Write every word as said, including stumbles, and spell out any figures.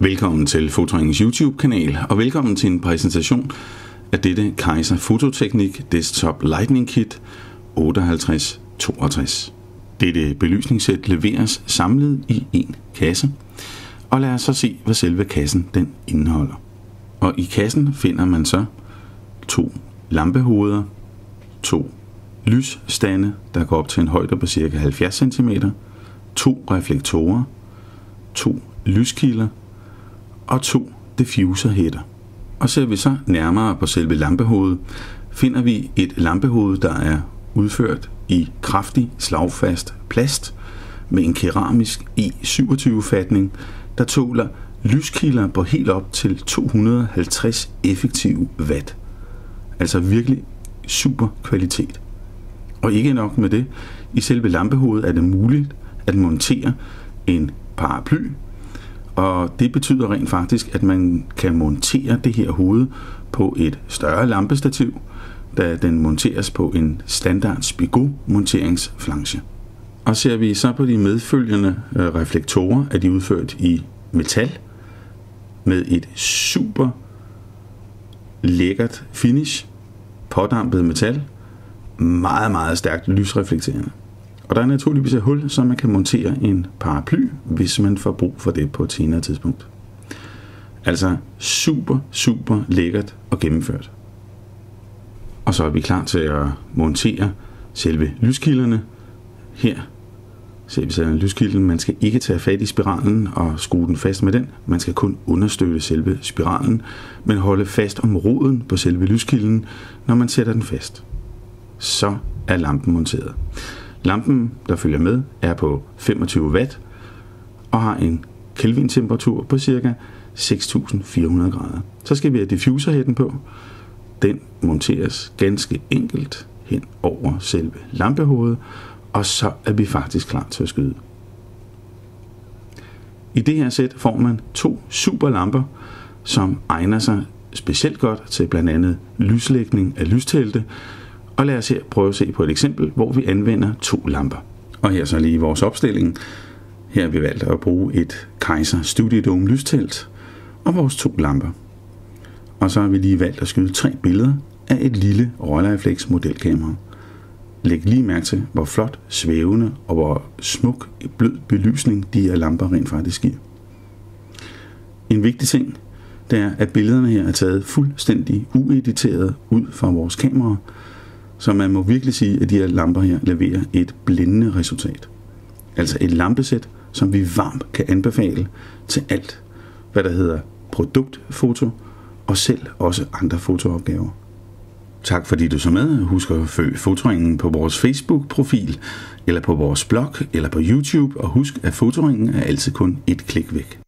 Velkommen til Fotoingens YouTube-kanal, og velkommen til en præsentation af dette Kaiser Fototeknik Desktop Lightning Kit otteoghalvtreds toogtres. Dette belysningssæt leveres samlet i en kasse, og lad os så se, hvad selve kassen den indeholder. Og i kassen finder man så to lampehoveder, to lysstande, der går op til en højde på ca. halvfjerds centimeter, to reflektorer, to lyskilder og to diffuserhætter. Og ser vi så nærmere på selve lampehovedet, finder vi et lampehoved, der er udført i kraftig slagfast plast med en keramisk E syvogtyve-fatning, der tåler lyskilder på helt op til to hundrede og halvtreds effektive watt. Altså virkelig super kvalitet. Og ikke nok med det, i selve lampehovedet er det muligt at montere en paraply, og det betyder rent faktisk, at man kan montere det her hoved på et større lampestativ, da den monteres på en standard spigot-monteringsflange. Og ser vi så på de medfølgende reflektorer, er de udført i metal med et super lækkert finish, pådampet metal, meget, meget stærkt lysreflekterende. Og der er naturligvis et hul, så man kan montere en paraply, hvis man får brug for det på et senere tidspunkt. Altså super, super lækkert og gennemført. Og så er vi klar til at montere selve lyskilderne. Her ser vi selve lyskilden. Man skal ikke tage fat i spiralen og skrue den fast med den. Man skal kun understøtte selve spiralen, men holde fast om roden på selve lyskilden, når man sætter den fast. Så er lampen monteret. Lampen, der følger med, er på femogtyve watt og har en Kelvin-temperatur på ca. seks tusind fire hundrede grader. Så skal vi have diffuserhætten på. Den monteres ganske enkelt hen over selve lampehovedet, og så er vi faktisk klar til at skyde. I det her sæt får man to super lamper, som egner sig specielt godt til blandt andet lyslægning af lystelte. Og lad os her prøve at se på et eksempel, hvor vi anvender to lamper. Og her så lige vores opstilling. Her har vi valgt at bruge et Kaiser Studiedum lystelt og vores to lamper. Og så har vi lige valgt at skyde tre billeder af et lille rollerrefleks modelkamera. Læg lige mærke til, hvor flot, svævende og hvor smuk blød belysning de her lamper rent faktisk giver. En vigtig ting, det er, at billederne her er taget fuldstændig uediteret ud fra vores kamera, så man må virkelig sige, at de her lamper her leverer et blændende resultat. Altså et lampesæt, som vi varmt kan anbefale til alt, hvad der hedder produktfoto og selv også andre fotoopgaver. Tak fordi du så med. Husk at følge Fotoringen på vores Facebook-profil, eller på vores blog, eller på YouTube, og husk at Fotoringen er altid kun et klik væk.